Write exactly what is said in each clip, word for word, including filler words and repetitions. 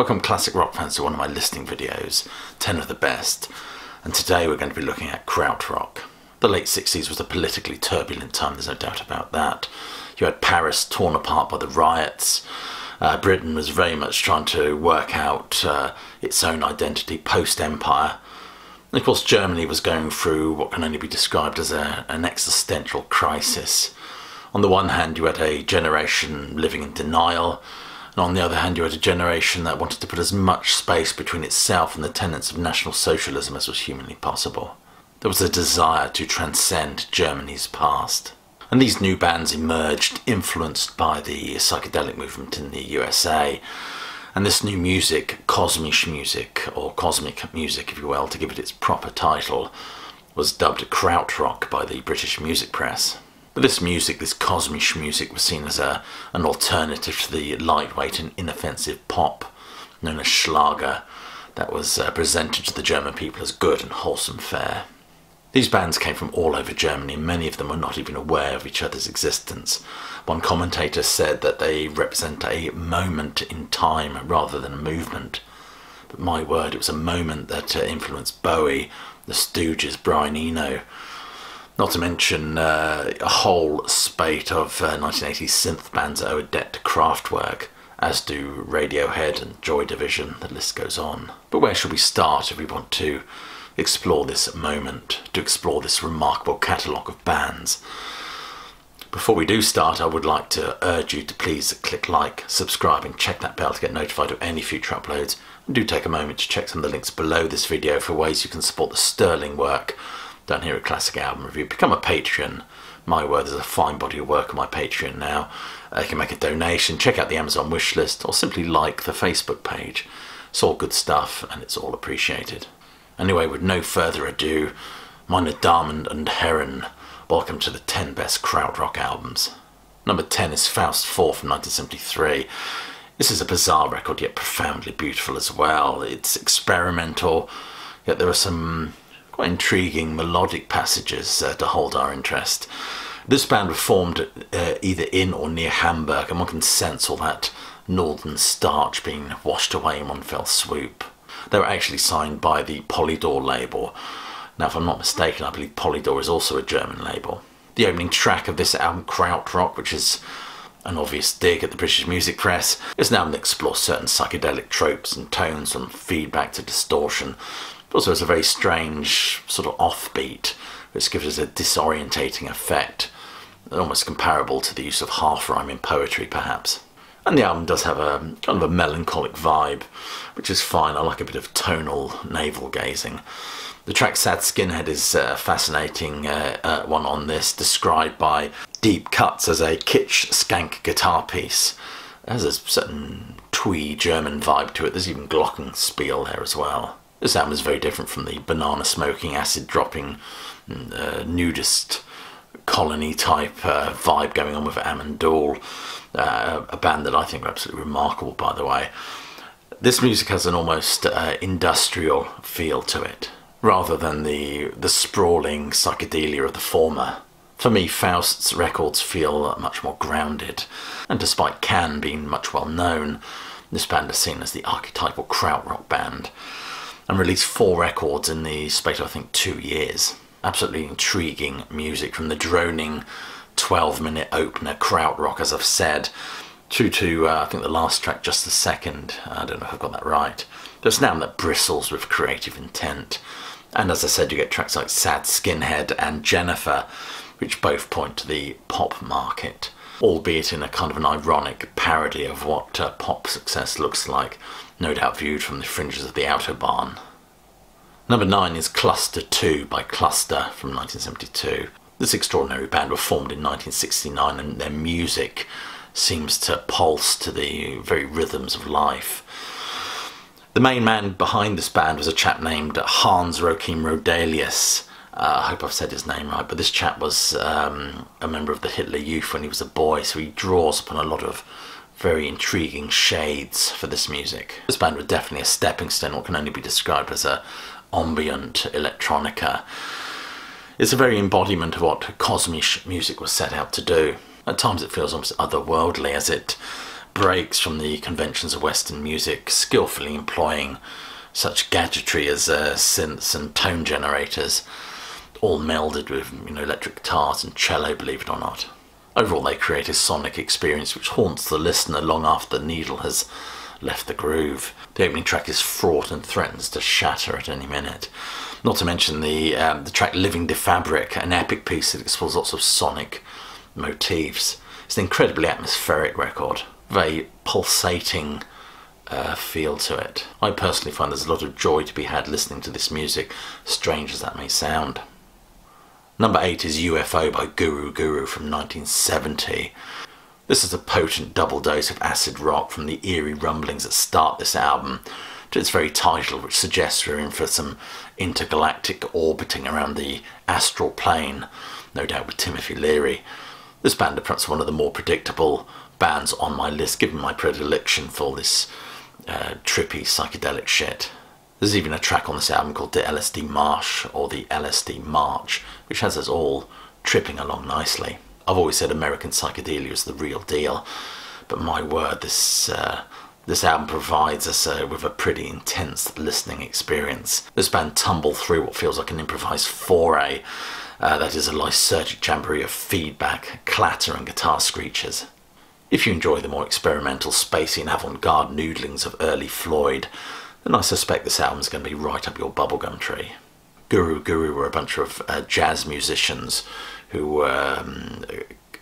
Welcome classic rock fans to one of my listening videos, ten of the best, and today we're going to be looking at Krautrock. The late sixties was a politically turbulent time, there's no doubt about that. You had Paris torn apart by the riots, uh, Britain was very much trying to work out uh, its own identity post-empire, and of course Germany was going through what can only be described as a, an existential crisis. On the one hand you had a generation living in denial, and on the other hand you had a generation that wanted to put as much space between itself and the tenets of National Socialism as was humanly possible. There was a desire to transcend Germany's past. And these new bands emerged, influenced by the psychedelic movement in the U S A. And this new music, Cosmische Musik, or Cosmic Music if you will, to give it its proper title, was dubbed Krautrock by the British music press. But this music, this Cosmische Musik, was seen as a, an alternative to the lightweight and inoffensive pop known as Schlager that was uh, presented to the German people as good and wholesome fare. These bands came from all over Germany, and many of them were not even aware of each other's existence. One commentator said that they represent a moment in time rather than a movement. But my word, it was a moment that uh, influenced Bowie, the Stooges, Brian Eno, not to mention uh, a whole spate of uh, nineteen eighties synth bands that owe a debt to Kraftwerk, as do Radiohead and Joy Division, the list goes on. But where should we start if we want to explore this moment, to explore this remarkable catalogue of bands? Before we do start, I would like to urge you to please click like, subscribe and check that bell to get notified of any future uploads. And do take a moment to check some of the links below this video for ways you can support the sterling work down here at Classic Album Review. Become a patron. My word, there's a fine body of work on my Patreon now. Uh, you can make a donation, check out the Amazon wishlist, or simply like the Facebook page. It's all good stuff and it's all appreciated. Anyway, with no further ado, mine are Diamond and Heron. Welcome to the ten best Krautrock albums. Number ten is Faust four from nineteen seventy-three. This is a bizarre record yet profoundly beautiful as well. It's experimental, yet there are some intriguing melodic passages uh, to hold our interest. This band were formed uh, either in or near Hamburg, and one can sense all that northern starch being washed away in one fell swoop. They were actually signed by the Polydor label. Now if I'm not mistaken, I believe Polydor is also a German label. The opening track of this album, Krautrock, which is an obvious dig at the British music press, is an album that explores certain psychedelic tropes and tones from feedback to distortion. Also, it's a very strange sort of offbeat, which gives us a disorientating effect, almost comparable to the use of half-rhyme in poetry, perhaps. And the album does have a kind of a melancholic vibe, which is fine. I like a bit of tonal navel-gazing. The track Sad Skinhead is a fascinating uh, uh, one on this, described by Deep Cuts as a kitsch skank guitar piece. It has a certain twee German vibe to it. There's even glockenspiel there as well. This album is very different from the banana-smoking, acid-dropping, uh, nudist colony-type uh, vibe going on with Amon Düül, uh, a band that I think are absolutely remarkable, by the way. This music has an almost uh, industrial feel to it, rather than the, the sprawling psychedelia of the former. For me, Faust's records feel much more grounded, and despite Can being much well-known, this band is seen as the archetypal krautrock band, and released four records in the space of, I think, two years. Absolutely intriguing music, from the droning twelve minute opener, Krautrock, as I've said, through to, uh, I think, the last track, Just the Second. I don't know if I've got that right. But it's an album that bristles with creative intent. And as I said, you get tracks like Sad Skinhead and Jennifer, which both point to the pop market, albeit in a kind of an ironic parody of what uh, pop success looks like, no doubt viewed from the fringes of the Autobahn. Number nine is Cluster Two by Cluster from nineteen seventy-two. This extraordinary band were formed in nineteen sixty-nine, and their music seems to pulse to the very rhythms of life. The main man behind this band was a chap named Hans-Joachim Roedelius. Uh, I hope I've said his name right, but this chap was um, a member of the Hitler Youth when he was a boy, so he draws upon a lot of very intriguing shades for this music. This band was definitely a stepping stone, what can only be described as a ambient electronica. It's a very embodiment of what Cosmische Musik was set out to do. At times it feels almost otherworldly as it breaks from the conventions of Western music, skillfully employing such gadgetry as uh, synths and tone generators, all melded with, you know, electric guitars and cello, believe it or not. Overall, they create a sonic experience which haunts the listener long after the needle has left the groove. The opening track is fraught and threatens to shatter at any minute. Not to mention the, um, the track Living de Fabric, an epic piece that explores lots of sonic motifs. It's an incredibly atmospheric record, very pulsating uh, feel to it. I personally find there's a lot of joy to be had listening to this music, strange as that may sound. Number eight is U F O by Guru Guru from nineteen seventy. This is a potent double dose of acid rock, from the eerie rumblings that start this album to its very title, which suggests we're in for some intergalactic orbiting around the astral plane, no doubt with Timothy Leary. This band are perhaps one of the more predictable bands on my list, given my predilection for this uh, trippy psychedelic shit. There's even a track on this album called the L S D March, or the L S D March, which has us all tripping along nicely. I've always said American psychedelia is the real deal, but my word, this uh, this album provides us uh, with a pretty intense listening experience. This band tumble through what feels like an improvised foray, uh, that is a lysergic jamboree of feedback, clatter and guitar screeches. If you enjoy the more experimental, spacey and avant-garde noodlings of early Floyd, then I suspect this album's going to be right up your bubblegum tree. Guru Guru were a bunch of uh, jazz musicians who um,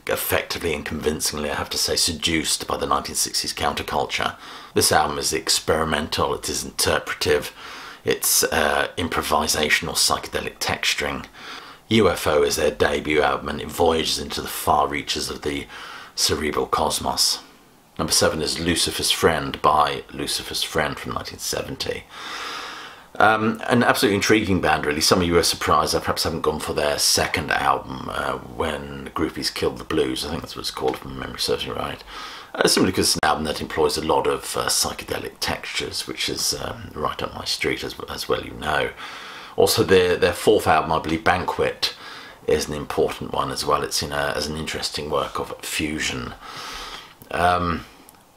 effectively and convincingly, I have to say, seduced by the nineteen sixties counterculture. This album is experimental, it is interpretive, it's uh, improvisational psychedelic texturing. U F O is their debut album, and it voyages into the far reaches of the cerebral cosmos. Number seven is Lucifer's Friend by Lucifer's Friend from nineteen seventy. Um, an absolutely intriguing band, really. Some of you are surprised I perhaps haven't gone for their second album, uh, When Groupies Killed the Blues, I think that's what it's called, if my memory serves me right. Uh, simply because it's an album that employs a lot of uh, psychedelic textures, which is um, right up my street, as, as well you know. Also, their, their fourth album, I believe, Banquet, is an important one as well. It's in a, as an interesting work of fusion. Um,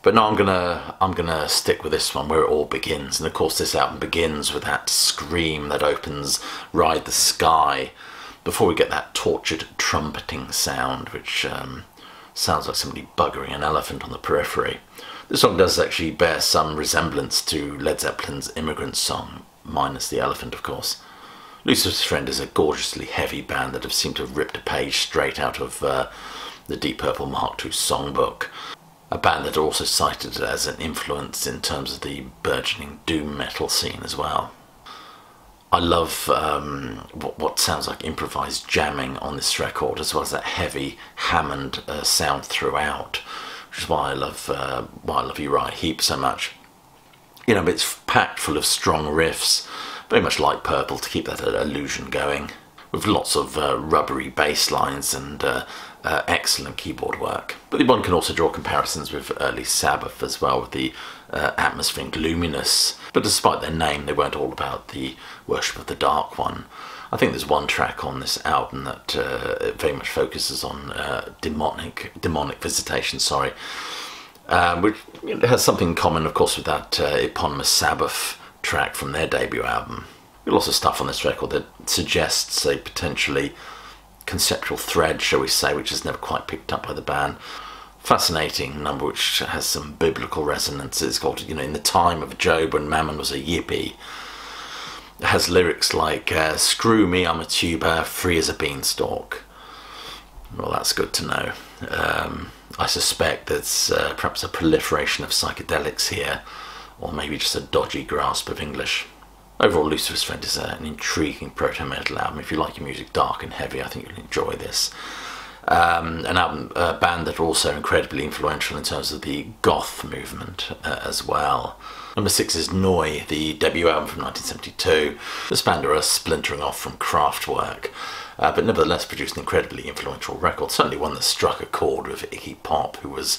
but no, I'm gonna I'm gonna stick with this one, Where It All Begins. And of course, this album begins with that scream that opens Ride the Sky, before we get that tortured trumpeting sound, which um, sounds like somebody buggering an elephant on the periphery. This song does actually bear some resemblance to Led Zeppelin's Immigrant Song, minus the elephant, of course. Lucifer's Friend is a gorgeously heavy band that have seemed to have ripped a page straight out of uh, the Deep Purple Mark two songbook. A band that are also cited as an influence in terms of the burgeoning doom metal scene as well. I love um, what, what sounds like improvised jamming on this record, as well as that heavy Hammond uh, sound throughout, which is why I love uh, why I love Uriah Heep so much. You know, it's packed full of strong riffs, very much like Purple, to keep that illusion going, with lots of uh, rubbery bass lines and uh, Uh, excellent keyboard work. But the one can also draw comparisons with early Sabbath as well, with the uh, atmosphere and gloominess. But despite their name, they weren't all about the worship of the Dark One. I think there's one track on this album that uh, very much focuses on uh, demonic demonic visitation, sorry, uh, which has something in common, of course, with that uh, eponymous Sabbath track from their debut album. There's lots of stuff on this record that suggests a potentially conceptual thread, shall we say, which is never quite picked up by the band. Fascinating number which has some biblical resonances, called, you know, In the Time of Job When Mammon Was a Yippie. It has lyrics like uh, screw me, I'm a tuber, free as a beanstalk. Well, that's good to know. Um, I suspect there's uh, perhaps a proliferation of psychedelics here, or maybe just a dodgy grasp of English. Overall, Lucifer's Friend is an intriguing proto-metal album. If you like your music dark and heavy, I think you'll enjoy this. Um, an album, a band that are also incredibly influential in terms of the goth movement uh, as well. Number six is Noi, the debut album from nineteen seventy-two. This band are splintering off from Kraftwerk, uh, but nevertheless produced an incredibly influential record, certainly one that struck a chord with Iggy Pop, who was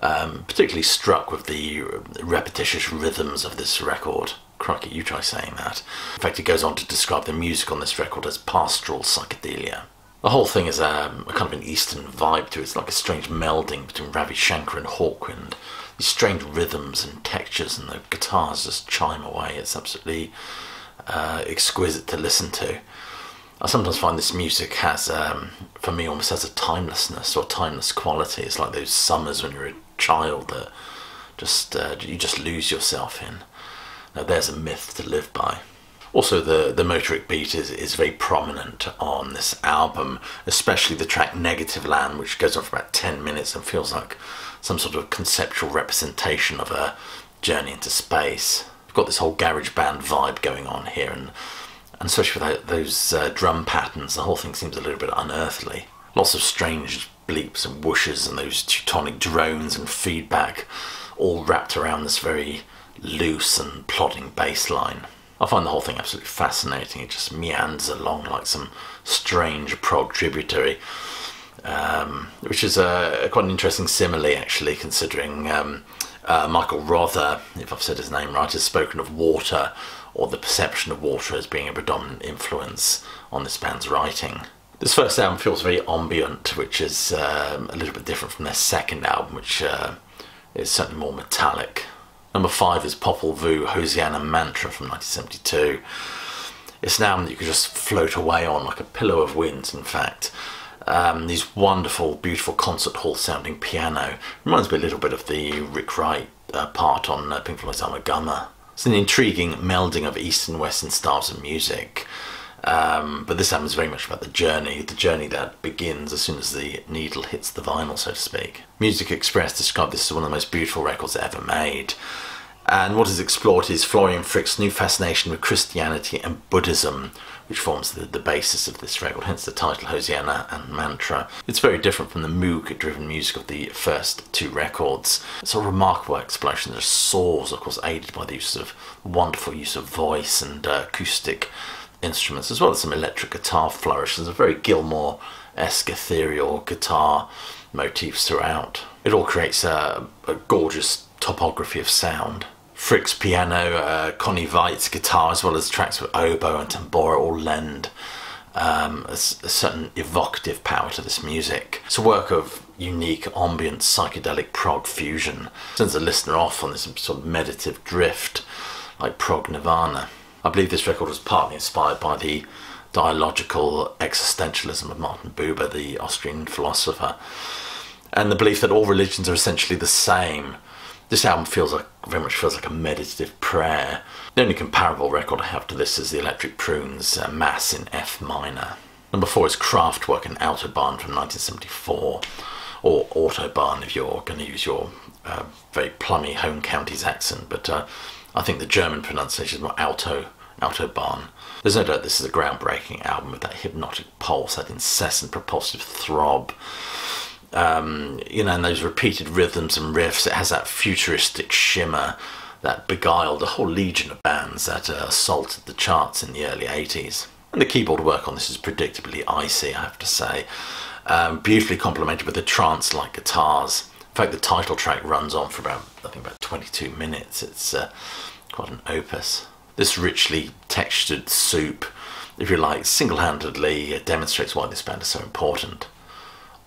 um, particularly struck with the repetitious rhythms of this record. Crikey, you try saying that. In fact, it goes on to describe the music on this record as pastoral psychedelia. The whole thing is um, a kind of an Eastern vibe to it. It's like a strange melding between Ravi Shankar and Hawkwind. These strange rhythms and textures, and the guitars just chime away. It's absolutely uh, exquisite to listen to. I sometimes find this music has, um, for me, almost has a timelessness or timeless quality. It's like those summers when you're a child that just uh, you just lose yourself in. Now there's a myth to live by. Also, the, the motoric beat is, is very prominent on this album, especially the track Negative Land, which goes on for about ten minutes and feels like some sort of conceptual representation of a journey into space. We've got this whole garage band vibe going on here, and, and especially with those uh, drum patterns, the whole thing seems a little bit unearthly. Lots of strange bleeps and whooshes and those Teutonic drones and feedback, all wrapped around this very loose and plodding bass line. I find the whole thing absolutely fascinating. It just meanders along like some strange prog tributary, um, which is a, quite an interesting simile, actually, considering um, uh, Michael Rother, if I've said his name right, has spoken of water, or the perception of water, as being a predominant influence on this band's writing. This first album feels very ambient, which is um, a little bit different from their second album, which uh, is certainly more metallic. Number five is Popol Vuh, Hosiana Mantra from nineteen seventy-two. It's an album that you could just float away on, like a pillow of winds, in fact. Um, these wonderful, beautiful concert hall sounding piano. Reminds me a little bit of the Rick Wright uh, part on uh, Pink Floyd's Armageddon. It's an intriguing melding of East and Western styles of music. Um, but this album is very much about the journey, the journey that begins as soon as the needle hits the vinyl, so to speak. Music Express described this as one of the most beautiful records ever made. And what is explored is Florian Frick's new fascination with Christianity and Buddhism, which forms the, the basis of this record, hence the title Hosiana and Mantra. It's very different from the Moog-driven music of the first two records. It's a remarkable explosion that soars, of course, aided by the use of wonderful use of voice and uh, acoustic instruments, as well as some electric guitar flourishes, a very Gilmore-esque ethereal guitar motifs throughout. It all creates a, a gorgeous topography of sound. Frick's piano, uh, Connie Veit's guitar, as well as tracks with oboe and tambora, all lend um, a, a certain evocative power to this music. It's a work of unique ambient psychedelic prog fusion. It sends the listener off on this sort of meditative drift, like prog nirvana. I believe this record was partly inspired by the dialogical existentialism of Martin Buber, the Austrian philosopher, and the belief that all religions are essentially the same. This album feels like, very much feels like a meditative prayer. The only comparable record I have to this is the Electric Prunes uh, Mass in F minor. Number four is Kraftwerk and Autobahn from nineteen seventy-four, or Autobahn if you're going to use your uh, very plummy home counties accent, but uh, I think the German pronunciation is more Auto, Autobahn. There's no doubt this is a groundbreaking album with that hypnotic pulse, that incessant propulsive throb, um, you know, and those repeated rhythms and riffs. It has that futuristic shimmer that beguiled a whole legion of bands that uh, assaulted the charts in the early eighties. And the keyboard work on this is predictably icy, I have to say, um, beautifully complemented with the trance-like guitars. In fact, the title track runs on for about, I think, about twenty-two minutes. It's uh, quite an opus. This richly textured soup, if you like, single-handedly demonstrates why this band is so important.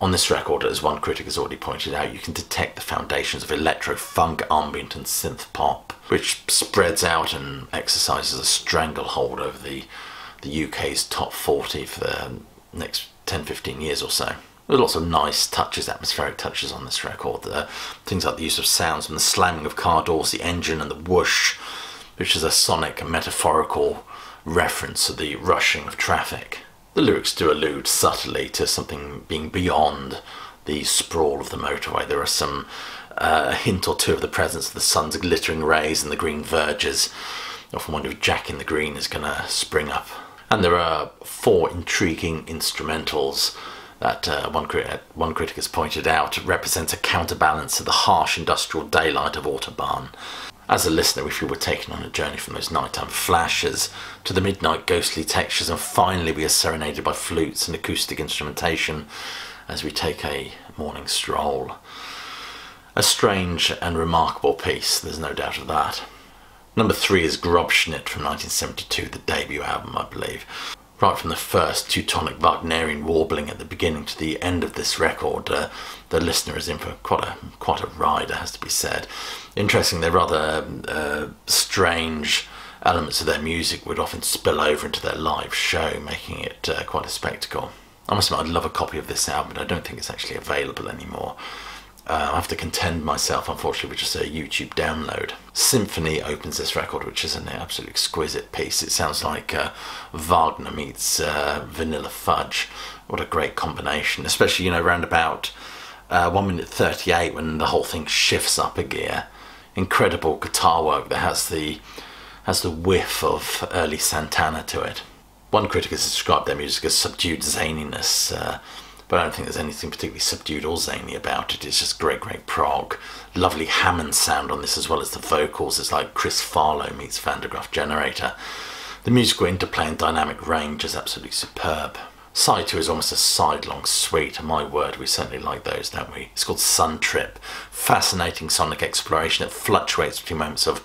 On this record, as one critic has already pointed out, you can detect the foundations of electro-funk, ambient and synth-pop, which spreads out and exercises a stranglehold over the, the U K's top forty for the next ten to fifteen years or so. There are lots of nice touches, atmospheric touches on this record. Uh, things like the use of sounds from the slamming of car doors, the engine and the whoosh, which is a sonic and metaphorical reference to the rushing of traffic. The lyrics do allude subtly to something being beyond the sprawl of the motorway. There are some uh, hint or two of the presence of the sun's glittering rays and the green verges. I often wonder if Jack in the Green is going to spring up. And there are four intriguing instrumentals that uh, one, crit one critic has pointed out represents a counterbalance to the harsh industrial daylight of Autobahn. As a listener, if we were taken on a journey from those nighttime flashes to the midnight ghostly textures, and finally we are serenaded by flutes and acoustic instrumentation as we take a morning stroll. A strange and remarkable piece, there's no doubt of that. Number three is Grobschnitt from nineteen seventy-two, the debut album, I believe. right from the first Teutonic Wagnerian warbling at the beginning to the end of this record, uh, the listener is in for quite a, quite a ride, it has to be said. Interesting, they're rather uh, strange elements of their music would often spill over into their live show, making it uh, quite a spectacle. I must admit, I'd love a copy of this album, but I don't think it's actually available anymore. Uh, I have to contend myself, unfortunately, with just a YouTube download. Symphony opens this record, which is an absolutely exquisite piece. It sounds like uh, Wagner meets uh, Vanilla Fudge. What a great combination, especially, you know, round about uh, one minute thirty-eight when the whole thing shifts up a gear. Incredible guitar work that has the has the whiff of early Santana to it. One critic has described their music as subdued zaniness, uh, but I don't think there's anything particularly subdued or zany about it. It's just great, great prog. Lovely Hammond sound on this, as well as the vocals. It's like Chris Farlow meets Van de Graaff Generator. The musical interplay and dynamic range is absolutely superb. Side two is almost a sidelong suite, and my word, we certainly like those, don't we? It's called Sun Trip. Fascinating sonic exploration. It fluctuates between moments of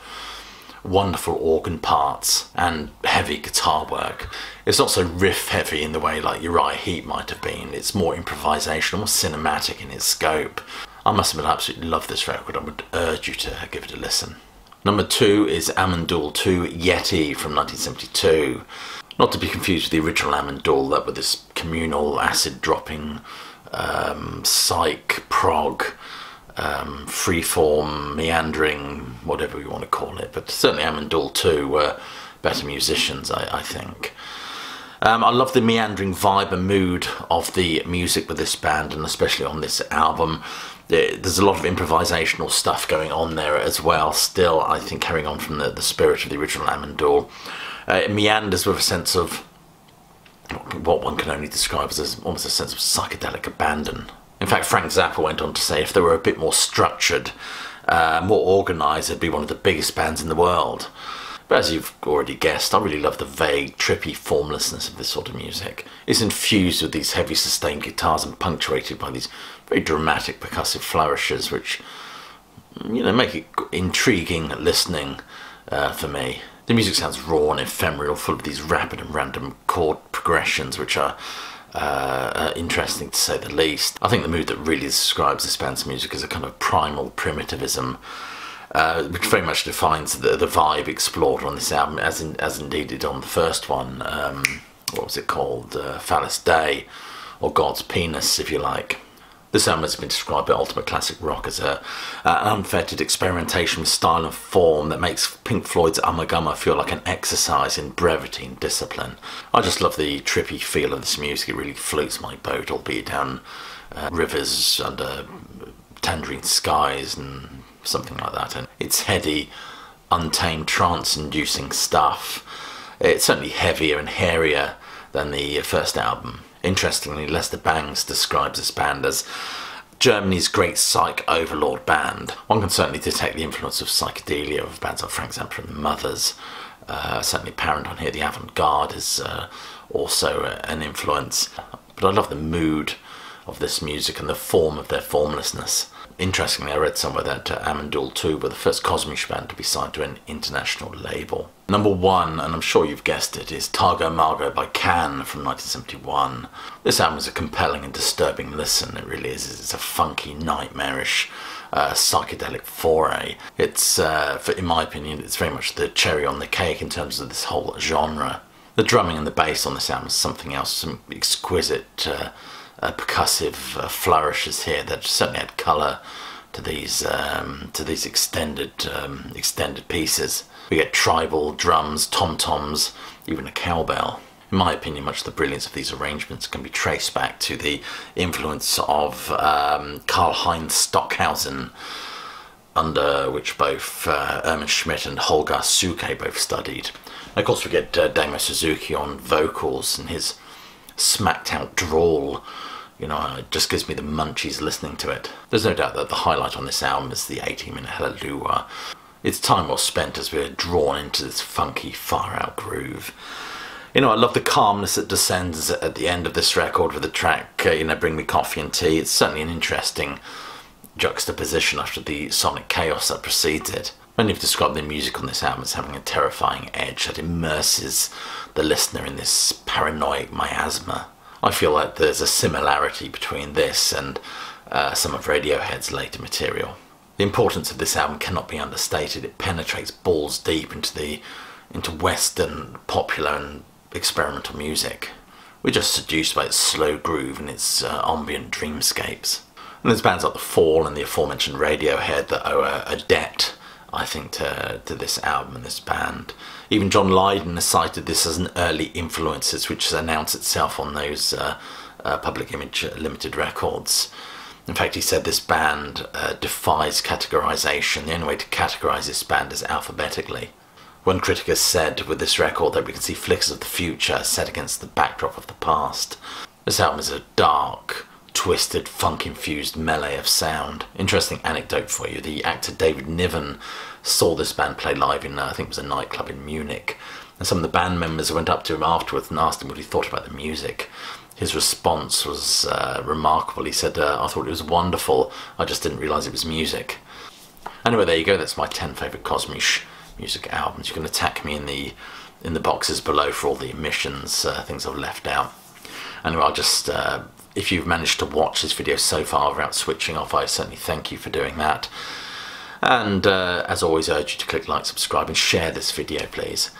wonderful organ parts and heavy guitar work. It's not so riff heavy in the way like Uriah Heep might have been. It's more improvisational, more cinematic in its scope. I must admit, I absolutely love this record. I would urge you to give it a listen. Number two is Amon Düül two, Yeti, from nineteen seventy-two. Not to be confused with the original Amon Düül, that with this communal acid dropping um, psych prog, Um, freeform, meandering, whatever you want to call it, but certainly Amon Düül two were better musicians, I, I think. Um, I love the meandering vibe and mood of the music with this band, and especially on this album. It, there's a lot of improvisational stuff going on there as well, still, I think, carrying on from the, the spirit of the original Amon Düül. Uh, it meanders with a sense of what one can only describe as almost a sense of psychedelic abandon. In fact, Frank Zappa went on to say if they were a bit more structured, uh, more organised, they'd be one of the biggest bands in the world. But as you've already guessed, I really love the vague, trippy formlessness of this sort of music. It's infused with these heavy sustained guitars and punctuated by these very dramatic percussive flourishes, which, you know, make it intriguing listening uh, for me. The music sounds raw and ephemeral, full of these rapid and random chord progressions, which are Uh, uh, interesting to say the least. I think the mood that really describes this band's music is a kind of primal primitivism, uh, which very much defines the, the vibe explored on this album, as in, as indeed it on the first one. Um, what was it called? Uh, Phallus Dei, or God's Penis, if you like. This album has been described by Ultimate Classic Rock as a, uh, an unfettered experimentation with style and form that makes Pink Floyd's Umma Gumma feel like an exercise in brevity and discipline. I just love the trippy feel of this music. It really floats my boat, albeit down uh, rivers under tangerine skies and something like that. And it's heady, untamed, trance-inducing stuff. It's certainly heavier and hairier than the first album. Interestingly, Lester Bangs describes this band as Germany's great psych overlord band. One can certainly detect the influence of psychedelia of bands like Frank Zappa and The Mothers. Uh, certainly apparent on here, the avant-garde is uh, also an influence. But I love the mood of this music and the form of their formlessness. Interestingly, I read somewhere that uh, Amon Düül two were the first Cosmische band to be signed to an international label. Number one, and I'm sure you've guessed it, is Tago Mago by Can from nineteen seventy-one. This album is a compelling and disturbing listen, it really is. It's a funky, nightmarish, uh, psychedelic foray. It's, uh, for, in my opinion, it's very much the cherry on the cake in terms of this whole genre. The drumming and the bass on this album is something else, some exquisite Uh, Uh, percussive uh, flourishes here that certainly add colour to these um, to these extended um, extended pieces. We get tribal drums, tom-toms, even a cowbell. In my opinion, much of the brilliance of these arrangements can be traced back to the influence of um, Karlheinz Stockhausen, under which both uh, Irmin Schmidt and Holger Suke both studied. And of course, we get uh, Damo Suzuki on vocals and his smacked out drawl, you know, it just gives me the munchies listening to it. There's no doubt that the highlight on this album is the eighteen minute Hallelujah. It's time well spent as we're drawn into this funky far out groove. You know, I love the calmness that descends at the end of this record with the track, uh, you know, Bring Me Coffee and Tea. It's certainly an interesting juxtaposition after the sonic chaos that precedes it. Many have described the music on this album as having a terrifying edge that immerses the listener in this paranoid miasma. I feel like there's a similarity between this and uh, some of Radiohead's later material. The importance of this album cannot be understated. It penetrates balls deep into the into Western popular and experimental music. We're just seduced by its slow groove and its uh, ambient dreamscapes. And there's bands like The Fall and the aforementioned Radiohead that owe a, a debt, I think, to, to this album and this band. Even John Lydon has cited this as an early influences, which has announced itself on those uh, uh, Public Image Limited records. In fact, he said this band uh, defies categorization. The only way to categorize this band is alphabetically. One critic has said with this record that we can see flickers of the future set against the backdrop of the past. This album is a dark, twisted, funk-infused melee of sound. Interesting anecdote for you. The actor David Niven saw this band play live in, uh, I think it was a nightclub in Munich. And some of the band members went up to him afterwards and asked him what he thought about the music. His response was uh, remarkable. He said, uh, I thought it was wonderful. I just didn't realise it was music. Anyway, there you go. That's my ten favourite Cosmische Music albums. You can attack me in the, in the boxes below for all the omissions, uh, things I've left out. Anyway, I'll just... Uh, If you've managed to watch this video so far without switching off, I certainly thank you for doing that. And uh, as always, I urge you to click like, subscribe and share this video, please.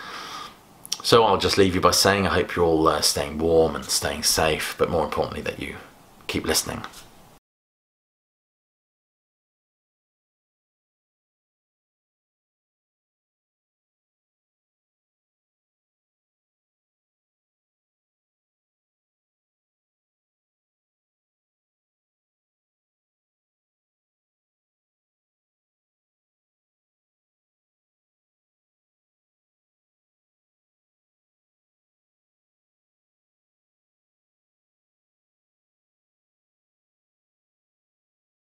So I'll just leave you by saying I hope you're all uh, staying warm and staying safe, but more importantly that you keep listening.